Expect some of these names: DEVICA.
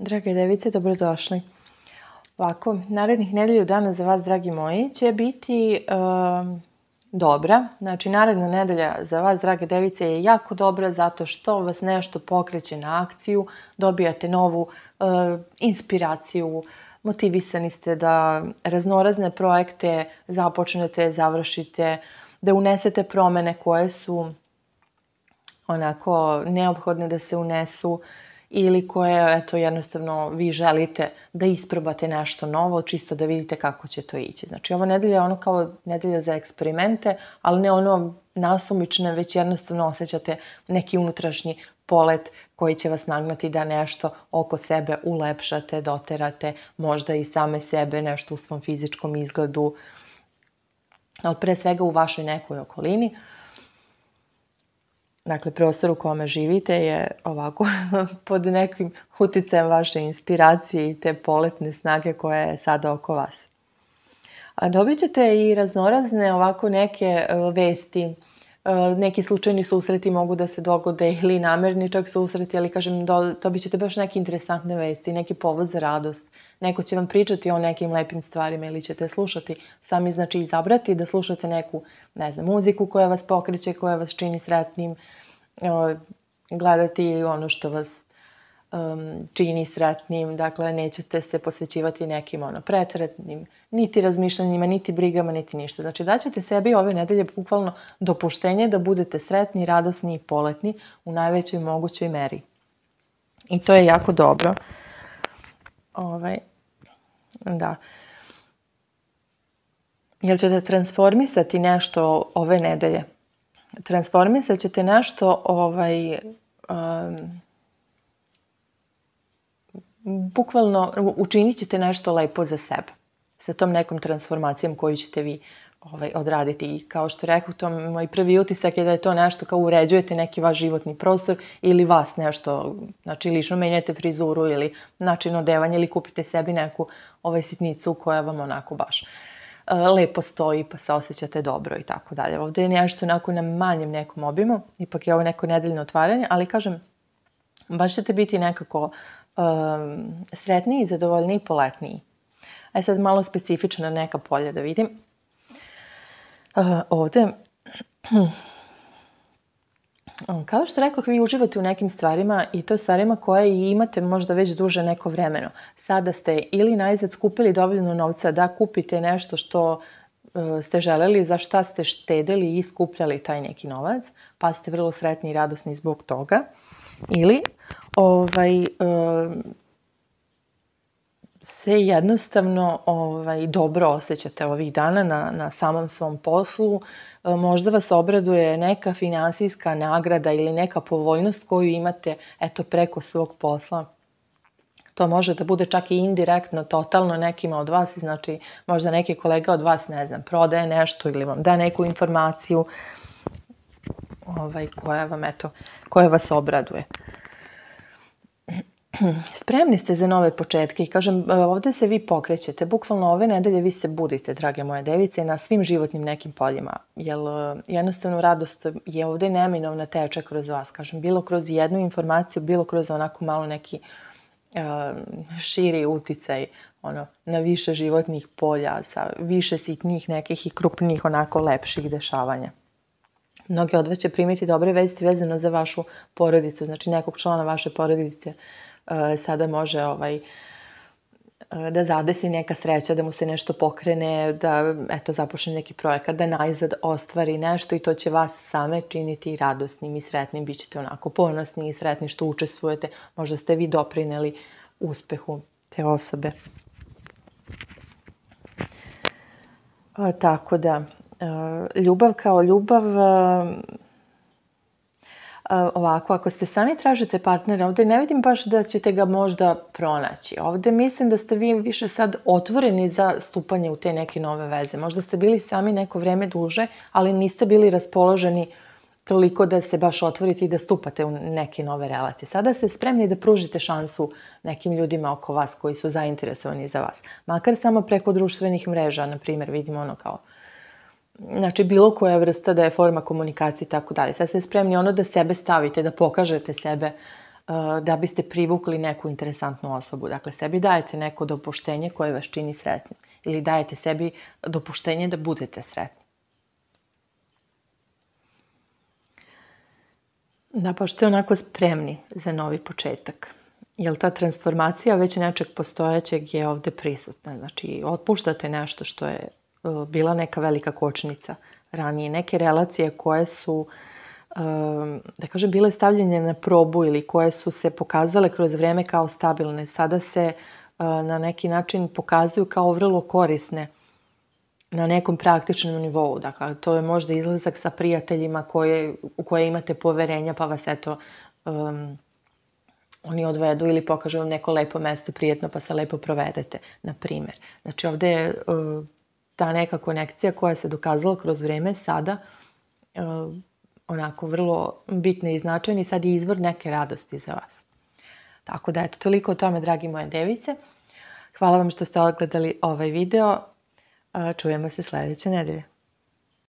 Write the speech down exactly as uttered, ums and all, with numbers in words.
Drage device, dobrodošli. Ovako, narednih nedelju dana za vas, dragi moji, će biti e, dobra. Znači, naredna nedelja za vas, drage device, je jako dobra zato što vas nešto pokreće na akciju, dobijate novu e, inspiraciju, motivisani ste da raznorazne projekte započnete, završite, da unesete promene koje su onako neophodne da se unesu, ili koje, eto, jednostavno vi želite da isprobate nešto novo, čisto da vidite kako će to ići. Znači, ova nedelja je ono kao nedelja za eksperimente, ali ne ono nasumične, već jednostavno osjećate neki unutrašnji polet koji će vas nagnati da nešto oko sebe ulepšate, doterate, možda i same sebe, nešto u svom fizičkom izgledu, ali pre svega u vašoj nekoj okolini. Dakle, prostor u kome živite je ovako pod nekim uticajem vaše inspiracije i te poletne snage koja je sada oko vas. A dobit ćete i raznorazne ovako neke vesti, neki slučajni susreti mogu da se dogode ili namerni čak susreti, ali kažem, dobit ćete baš neke interesantne vesti, neki povod za radost. Neko će vam pričati o nekim lepim stvarima ili ćete slušati, sami znači izabrati da slušate neku, ne znam, muziku koja vas pokreće, koja vas čini sretnim, gledati ono što vas um, čini sretnim, dakle nećete se posvećivati nekim ono, pretretnim, niti razmišljanjima, niti brigama, niti ništa. Znači daćete sebi ove nedelje bukvalno dopuštenje da budete sretni, radosni i poletni u najvećoj mogućoj meri. I to je jako dobro. Ovaj, da. Jel ćete transformisati nešto ove nedelje? Transformisat ćete nešto ovaj, um, bukvalno učinit ćete nešto lepo za sebe sa tom nekom transformacijom koju ćete vi ovaj, odraditi. I kao što reku, to moj prvi utisak je da je to nešto kao uređujete neki vaš životni prostor ili vas nešto, znači lično menjate frizuru ili način odevanja ili kupite sebi neku ovaj, sitnicu koja vam onako baš lepo stoji pa se osjećate dobro i tako dalje. Ovdje je nešto onako na manjem nekom obimu, ipak je ovo neko nedeljno otvaranje, ali kažem, baš ćete biti nekako um, sretniji, zadovoljniji i poletniji. E sad malo specifično neka polja da vidim. Uh, ovdje, kao što rekoh, vi uživate u nekim stvarima i to stvarima koje imate možda već duže neko vremeno. Sada ste ili najzad skupili dovoljno novca da kupite nešto što uh, ste želeli, za šta ste štedeli i skupljali taj neki novac, pa ste vrlo sretni i radosni zbog toga. Ili ovaj... Uh, se jednostavno ovaj, dobro osjećate ovih dana na, na samom svom poslu. Možda vas obraduje neka finansijska nagrada ili neka povoljnost koju imate eto, preko svog posla. To može da bude čak i indirektno, totalno nekima od vas. Znači, možda neki kolega od vas, ne znam, prodaje nešto ili vam da neku informaciju ovaj, koja, vam, eto, koja vas obraduje. Spremni ste za nove početke i kažem, ovdje se vi pokrećete, bukvalno ove nedelje vi se budite, drage moje device, na svim životnim nekim poljima, jer jednostavno radost je ovdje neminovna, teče kroz vas, kažem, bilo kroz jednu informaciju, bilo kroz onako malo neki uh, širi uticaj ono, na više životnih polja, sa više sitnih nekih i krupnih onako lepših dešavanja. Mnogi od vas će primiti dobre vesti vezano za vašu porodicu, znači nekog člana vaše porodice sada može ovaj, da zadesi neka sreća, da mu se nešto pokrene, da eto, započne neki projekat, da najzad ostvari nešto i to će vas same činiti radosnim i sretnim. Bićete onako ponosni i sretni što učestvujete, možda ste vi doprineli uspehu te osobe. A, tako da, a, ljubav kao ljubav... A, Ovako, ako ste sami tražite partnera, ovdje ne vidim baš da ćete ga možda pronaći. Ovdje mislim da ste vi više sad otvoreni za stupanje u te neke nove veze. Možda ste bili sami neko vrijeme duže, ali niste bili raspoloženi toliko da se baš otvorite i da stupate u neke nove relacije. Sada ste spremni da pružite šansu nekim ljudima oko vas koji su zainteresovani za vas. Makar samo preko društvenih mreža, na primjer, vidimo ono kao... Znači, bilo koja vrsta da je forma komunikacije i tako dalje. Sad ste spremni ono da sebe stavite, da pokažete sebe da biste privukli neku interesantnu osobu. Dakle, sebi dajete neko dopuštenje koje vas čini sretnim. Ili dajete sebi dopuštenje da budete sretni. Da, pa ste onako spremni za novi početak. Jer ta transformacija već nečeg postojećeg je ovde prisutna. Znači, otpuštate nešto što je bila neka velika kočnica ranije. Neke relacije koje su, da kažem, bile stavljene na probu ili koje su se pokazale kroz vreme kao stabilne, sada se na neki način pokazuju kao vrlo korisne na nekom praktičnom nivou. Dakle, to je možda izlazak sa prijateljima koje, u koje imate poverenja, pa vas eto um, oni odvedu ili pokažu vam neko lepo mesto, prijetno, pa se lepo provedete, na primer. Znači, ovde je um, ta neka konekcija koja se dokazala kroz vreme sada um, onako vrlo bitna i značajna i sad je izvor neke radosti za vas. Tako da, eto, toliko o tome, dragi moje device. Hvala vam što ste odgledali ovaj video. Čujemo se sledeće nedelje.